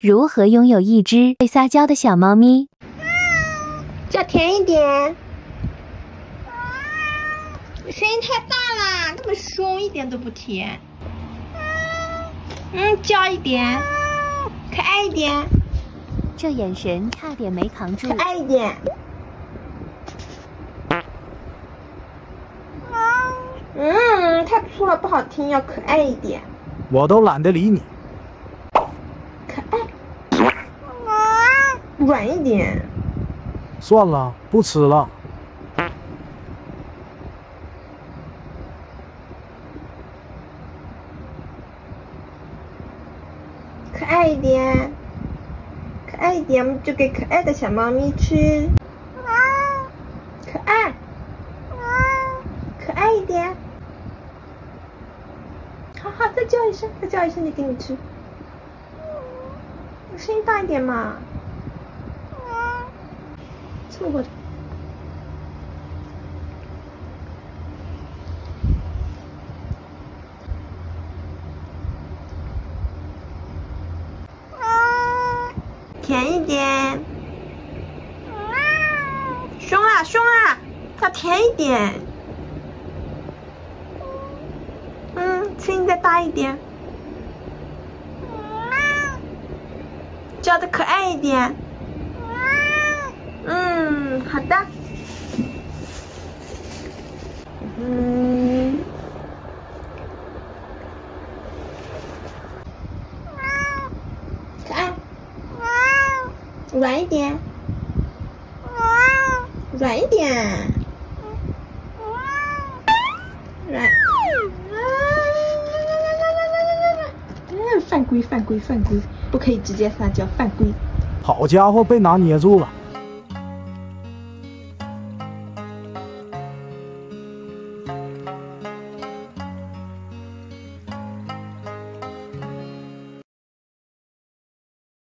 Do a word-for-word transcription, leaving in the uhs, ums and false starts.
如何拥有一只会撒娇的小猫咪？叫甜一点，声音太大了，那么凶，一点都不甜。嗯，叫一点，可爱一点。这眼神差点没扛住。可爱一点。嗯，太粗了，不好听，要可爱一点。我都懒得理你。 软一点，算了，不吃了。可爱一点，可爱一点，我们就给可爱的小猫咪吃。可爱，可爱一点。好好，再叫一声，再叫一声，就给你吃。声音大一点嘛。 凑过去，甜一点，凶啊凶啊，要甜一点，嗯，声音再大一点，叫的可爱一点。 嗯，好的。嗯，可爱，软一点，软一点，软。嗯，犯规，犯规，犯规，不可以直接撒娇，犯规。好家伙，被拿捏住了。